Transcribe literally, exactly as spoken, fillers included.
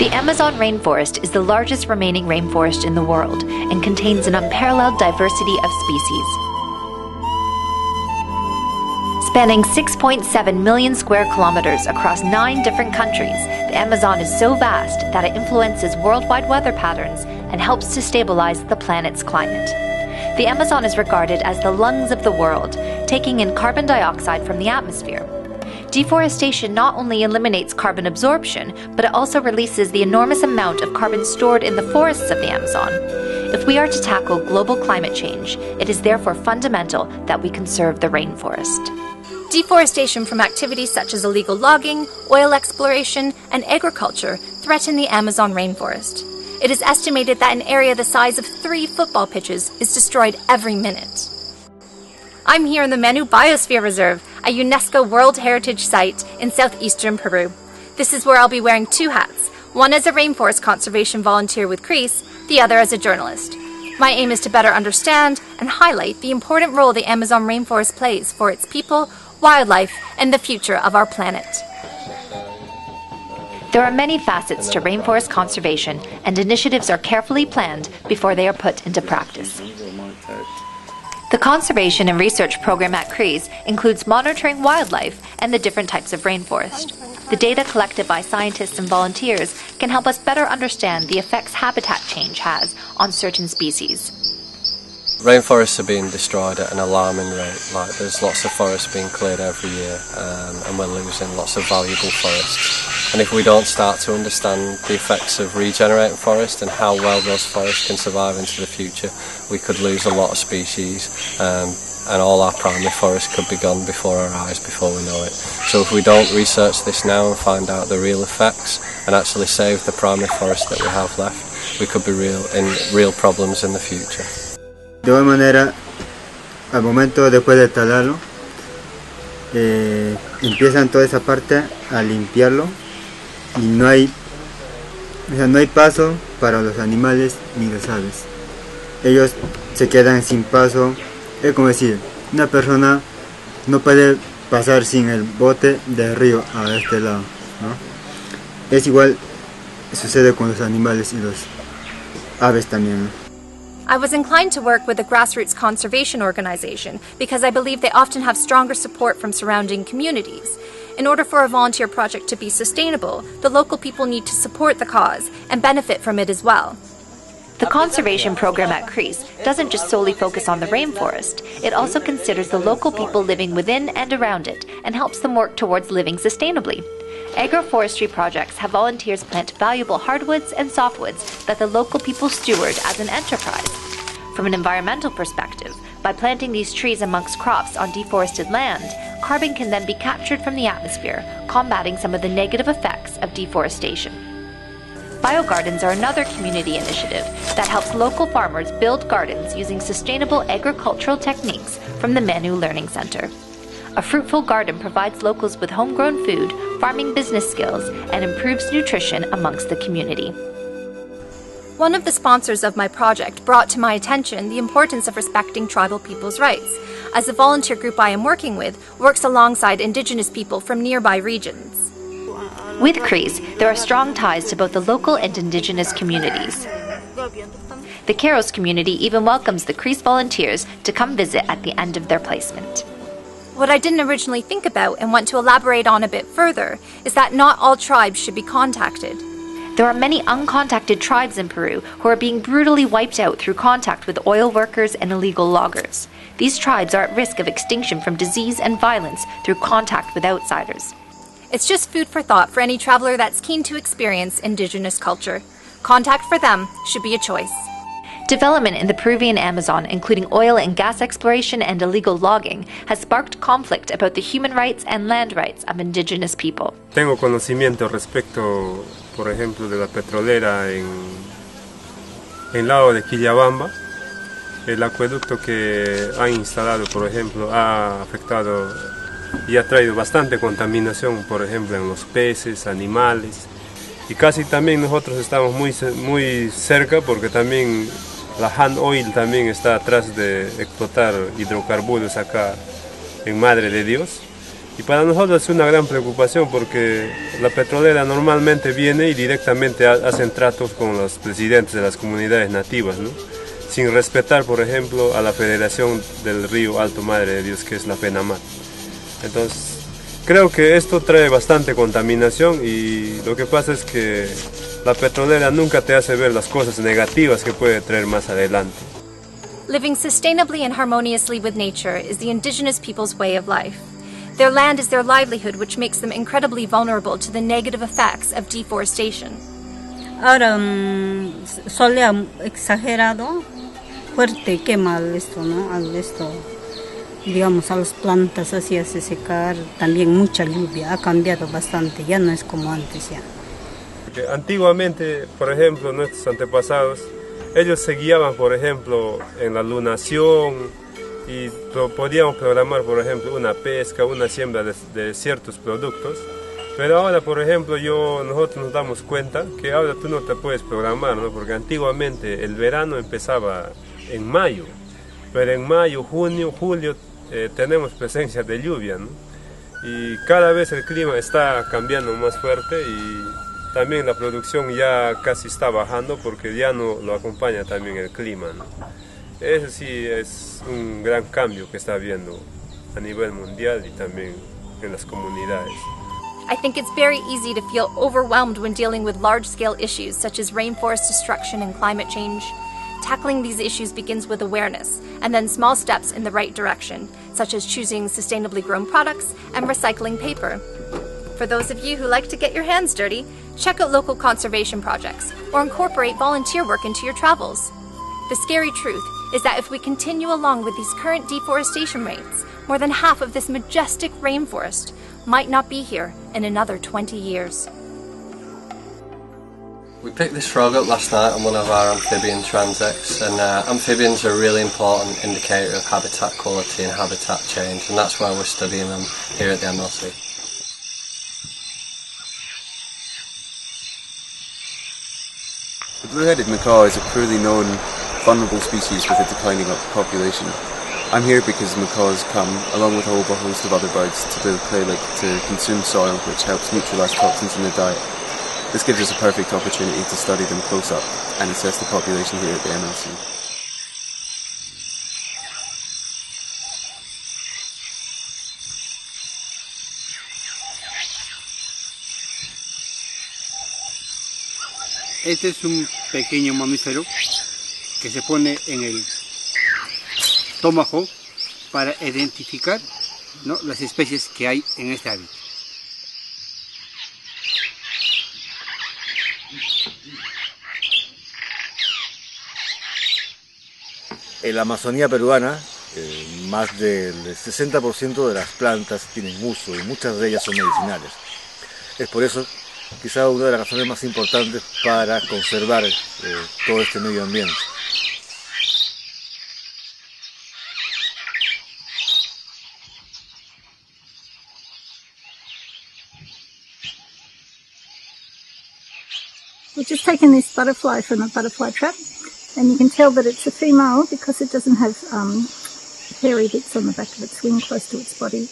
The Amazon rainforest is the largest remaining rainforest in the world and contains an unparalleled diversity of species. Spanning six point seven million square kilometers across nine different countries, the Amazon is so vast that it influences worldwide weather patterns and helps to stabilize the planet's climate. The Amazon is regarded as the lungs of the world, taking in carbon dioxide from the atmosphere. Deforestation not only eliminates carbon absorption, but it also releases the enormous amount of carbon stored in the forests of the Amazon. If we are to tackle global climate change, it is therefore fundamental that we conserve the rainforest. Deforestation from activities such as illegal logging, oil exploration, and agriculture threaten the Amazon rainforest. It is estimated that an area the size of three football pitches is destroyed every minute. I'm here in the Manu Biosphere Reserve, a UNESCO World Heritage Site in southeastern Peru. This is where I'll be wearing two hats, one as a rainforest conservation volunteer with CREES, the other as a journalist. My aim is to better understand and highlight the important role the Amazon rainforest plays for its people, wildlife, and the future of our planet. There are many facets to rainforest conservation, and initiatives are carefully planned before they are put into practice. The conservation and research program at CREES includes monitoring wildlife and the different types of rainforest. The data collected by scientists and volunteers can help us better understand the effects habitat change has on certain species. Rainforests are being destroyed at an alarming rate. Like, there's lots of forests being cleared every year, um, and we're losing lots of valuable forests. And if we don't start to understand the effects of regenerating forests and how well those forests can survive into the future, we could lose a lot of species, um, and all our primary forests could be gone before our eyes before we know it. So if we don't research this now and find out the real effects and actually save the primary forest that we have left, we could be real in real problems in the future. De igual manera, al momento después de talarlo, eh, empiezan toda esa parte a limpiarlo y no hay, o sea, no hay paso para los animales ni las aves. Ellos se quedan sin paso. Es como decir, una persona no puede pasar sin el bote del río a este lado, ¿no? Es igual sucede con los animales y los aves también, ¿no? I was inclined to work with a grassroots conservation organization because I believe they often have stronger support from surrounding communities. In order for a volunteer project to be sustainable, the local people need to support the cause and benefit from it as well. The conservation program at CREES doesn't just solely focus on the rainforest. It also considers the local people living within and around it and helps them work towards living sustainably. Agroforestry projects have volunteers plant valuable hardwoods and softwoods that the local people steward as an enterprise. From an environmental perspective, by planting these trees amongst crops on deforested land, carbon can then be captured from the atmosphere, combating some of the negative effects of deforestation. Biogardens are another community initiative that helps local farmers build gardens using sustainable agricultural techniques from the Manu Learning Centre. A fruitful garden provides locals with homegrown food, farming business skills, and improves nutrition amongst the community. One of the sponsors of my project brought to my attention the importance of respecting tribal people's rights, as the volunteer group I am working with works alongside Indigenous people from nearby regions. With CREES, there are strong ties to both the local and Indigenous communities. The Keros community even welcomes the CREES volunteers to come visit at the end of their placement. What I didn't originally think about and want to elaborate on a bit further is that not all tribes should be contacted. There are many uncontacted tribes in Peru who are being brutally wiped out through contact with oil workers and illegal loggers. These tribes are at risk of extinction from disease and violence through contact with outsiders. It's just food for thought for any traveler that's keen to experience indigenous culture. Contact for them should be a choice. Development in the Peruvian Amazon, including oil and gas exploration and illegal logging, has sparked conflict about the human rights and land rights of indigenous people. Tengo conocimiento respecto, por ejemplo, de la petrolera en en lado de Quillabamba. El acueducto que ha instalado, por ejemplo, ha afectado y ha traído bastante contaminación, por ejemplo, en los peces, animales. Y casi también nosotros estamos muy muy cerca porque también la Han Oil también está atrás de explotar hidrocarburos acá en Madre de Dios. Y para nosotros es una gran preocupación porque la petrolera normalmente viene y directamente hacen tratos con los presidentes de las comunidades nativas, ¿no? Sin respetar, por ejemplo, a la Federación del Río Alto Madre de Dios, que es la Penama. Entonces, creo que esto trae bastante contaminación y lo que pasa es que la petrolera nunca te hace ver las cosas negativas que puede traer más adelante. Living sustainably and harmoniously with nature is the indigenous people's way of life. Their land is their livelihood, which makes them incredibly vulnerable to the negative effects of deforestation. Ahora, um, solea exagerado, fuerte, quema esto, ¿no? Al esto, digamos, a las plantas así hace secar, también mucha lluvia, ha cambiado bastante, ya no es como antes ya. Porque antiguamente, por ejemplo, nuestros antepasados, ellos se guiaban, por ejemplo, en la lunación y podíamos programar, por ejemplo, una pesca, una siembra de, de ciertos productos. Pero ahora, por ejemplo, yo, nosotros nos damos cuenta que ahora tú no te puedes programar, ¿no? Porque antiguamente el verano empezaba en mayo, pero en mayo, junio, julio eh, tenemos presencia de lluvia, ¿no? Y cada vez el clima está cambiando más fuerte y también la producción ya casi está bajando porque ya no lo acompaña también el clima, ¿no? Eso sí es un gran cambio que está habiendo a nivel mundial y también en las comunidades. I think it's very easy to feel overwhelmed when dealing with large-scale issues such as rainforest destruction and climate change. Tackling these issues begins with awareness, and then small steps in the right direction, such as choosing sustainably grown products and recycling paper. For those of you who like to get your hands dirty, check out local conservation projects or incorporate volunteer work into your travels. The scary truth is that if we continue along with these current deforestation rates, more than half of this majestic rainforest might not be here in another twenty years. We picked this frog up last night on one of our amphibian transects, and uh, amphibians are a really important indicator of habitat quality and habitat change, and that's why we're studying them here at the M L C. The blue-headed macaw is a poorly known, vulnerable species with a declining population. I'm here because macaws come, along with a whole host of other birds, to build clay lick to consume soil, which helps neutralise toxins in their diet. This gives us a perfect opportunity to study them close up and assess the population here at the M L C. Este es un pequeño mamífero que se pone en el estómago para identificar, ¿no?, las especies que hay en este hábitat. En la Amazonía peruana, eh, más del sesenta por ciento de las plantas tienen uso y muchas de ellas son medicinales. Es por eso quizá una de las razones más importantes para conservar eh, todo este medio ambiente. We've just taken this butterfly from a butterfly trap, and you can tell that it's a female because it doesn't have um, hairy bits on the back of its wing close to its body.